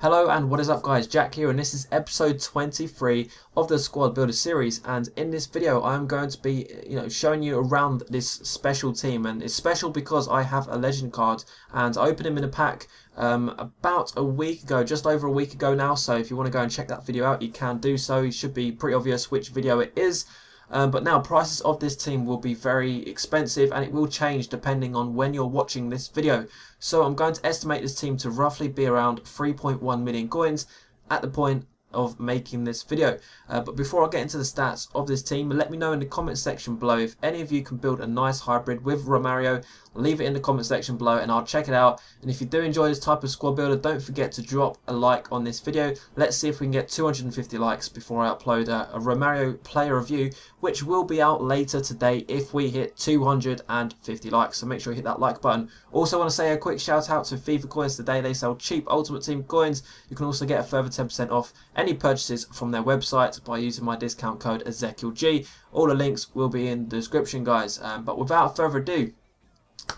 Hello and what is up guys, Jack here, and this is episode 23 of the squad builder series. And in this video I'm going to be showing you around this special team, and it's special because I have a legend card and I opened him in a pack about a week ago, just over a week ago now. So if you want to go and check that video out, you can do so. It should be pretty obvious which video it is. But now prices of this team will be very expensive, and it will change depending on when you're watching this video. So I'm going to estimate this team to roughly be around 3.1 million coins at the point of making this video. But before I get into the stats of this team, let me know in the comment section below if any of you can build a nice hybrid with Romário. Leave it in the comment section below and I'll check it out. And if you do enjoy this type of squad builder, don't forget to drop a like on this video. Let's see if we can get 250 likes before I upload a Romário player review, which will be out later today if we hit 250 likes. So make sure you hit that like button. Also want to say a quick shout out to FIFA Coins. Today they sell cheap Ultimate Team coins. You can also get a further 10% off any purchases from their website by using my discount code EzekielG. All the links will be in the description guys, but without further ado,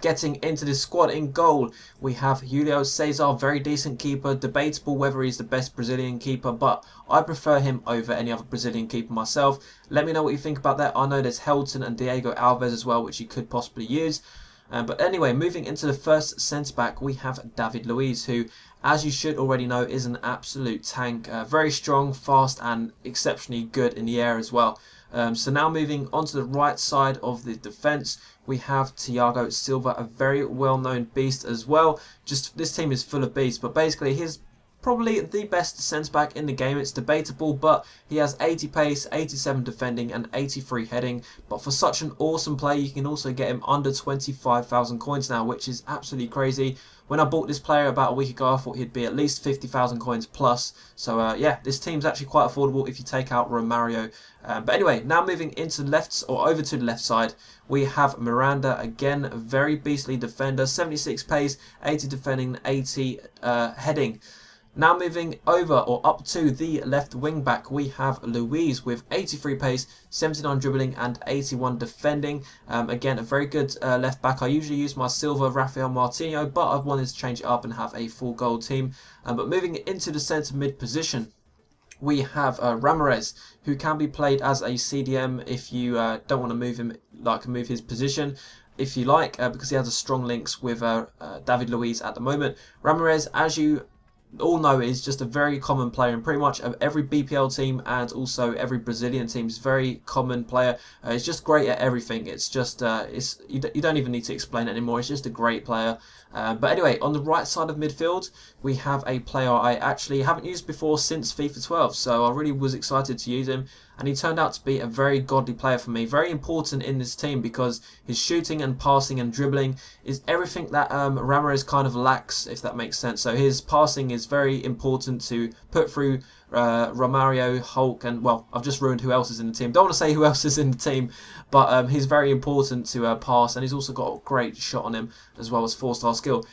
getting into this squad. In goal we have Julio Cesar, very decent keeper, debatable whether he's the best Brazilian keeper, but I prefer him over any other Brazilian keeper myself. Let me know what you think about that. I know there's Helton and Diego Alves as well, which you could possibly use. But anyway, moving into the first centre-back, we have David Luiz, who, as you should already know, is an absolute tank. Very strong, fast, and exceptionally good in the air as well. So now moving on to the right side of the defence, we have Thiago Silva, a very well-known beast as well. Just this team is full of beasts, but basically his probably the best centre-back in the game. It's debatable, but he has 80 pace, 87 defending and 83 heading. But for such an awesome player, you can also get him under 25,000 coins now, which is absolutely crazy. When I bought this player about a week ago, I thought he'd be at least 50,000 coins plus. So yeah, this team's actually quite affordable if you take out Romário. But anyway, now moving into lefts, or over to the left side, we have Miranda, again, a very beastly defender, 76 pace, 80 defending, 80 heading. Now moving over or up to the left wing back, we have Luis with 83 pace, 79 dribbling and 81 defending. Again, a very good left back. I usually use my silver Rafael Martino, but I've wanted to change it up and have a full goal team. But moving into the centre mid position, we have Ramires, who can be played as a CDM if you don't want to move him, like move his position if you like, because he has a strong links with David Luiz at the moment. Ramires, as you all know, is just a very common player in pretty much every BPL team and also every Brazilian team. Is very common player. It's just great at everything. It's just you don't even need to explain it anymore. It's just a great player. But anyway, on the right side of midfield we have a player I actually haven't used before since FIFA 12, so I really was excited to use him, and he turned out to be a very godly player for me, very important in this team because his shooting and passing and dribbling is everything that Ramires kind of lacks, if that makes sense. So his passing is very important to put through Romário, Hulk, and, well, I've just ruined who else is in the team. Don't want to say who else is in the team, but he's very important to pass, and he's also got a great shot on him as well as 4-star skill.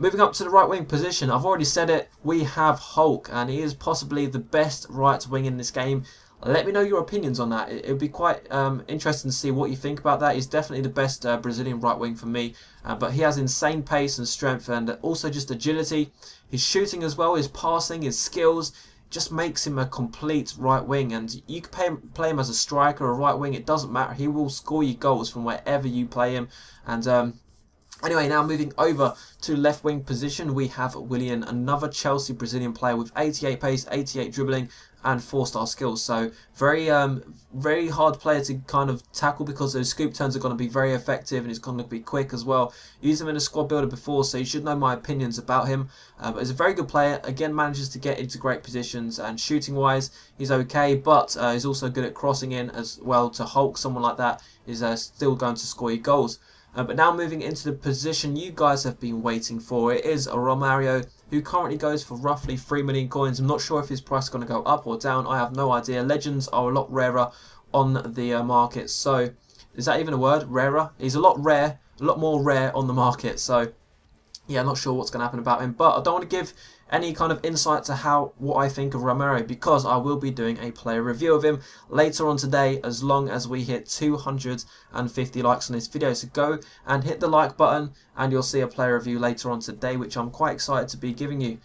Moving up to the right wing position, I've already said it, we have Hulk, and he is possibly the best right wing in this game. Let me know your opinions on that. It would be quite interesting to see what you think about that. He's definitely the best Brazilian right wing for me, but he has insane pace and strength and also just agility. His shooting as well, his passing, his skills just makes him a complete right wing, and you can play him as a striker or a right wing. It doesn't matter. He will score you goals from wherever you play him. And anyway, now moving over to left wing position, we have Willian, another Chelsea Brazilian player with 88 pace, 88 dribbling and 4-star skills. So very very hard player to kind of tackle because those scoop turns are going to be very effective and it's going to be quick as well. Used him in a squad builder before, so you should know my opinions about him. But he's a very good player, again manages to get into great positions, and shooting wise he's okay, but he's also good at crossing in as well to Hulk. Someone like that is still going to score you goals. But now moving into the position you guys have been waiting for, it is Romário, who currently goes for roughly 3 million coins. I'm not sure if his price is going to go up or down. I have no idea. Legends are a lot rarer on the market. So, is that even a word? Rarer? He's a lot more rare on the market. So, yeah, I'm not sure what's going to happen about him. But I don't want to give any kind of insight to what I think of Romário, because I will be doing a player review of him later on today as long as we hit 250 likes on this video. So go and hit the like button and you'll see a player review later on today, which I'm quite excited to be giving you.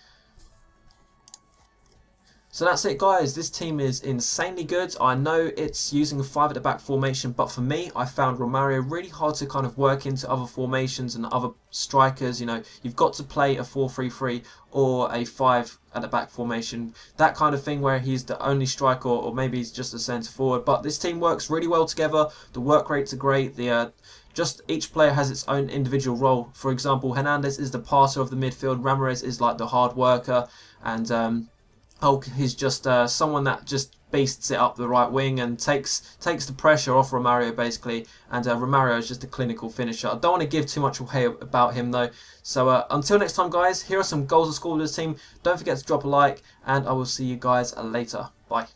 So that's it, guys. This team is insanely good. I know it's using a 5 at the back formation, but for me, I found Romário really hard to kind of work into other formations and other strikers. You know, you've got to play a 4-3-3 or a 5 at the back formation, that kind of thing, where he's the only striker, or maybe he's just a centre forward. But this team works really well together. The work rates are great. The just each player has its own individual role. For example, Hernandez is the passer of the midfield. Ramires is like the hard worker, and Hulk is just someone that just beasts it up the right wing and takes the pressure off Romário, basically. And Romário is just a clinical finisher. I don't want to give too much away about him, though. So until next time, guys, here are some goals I scored with this team. Don't forget to drop a like, and I will see you guys later. Bye.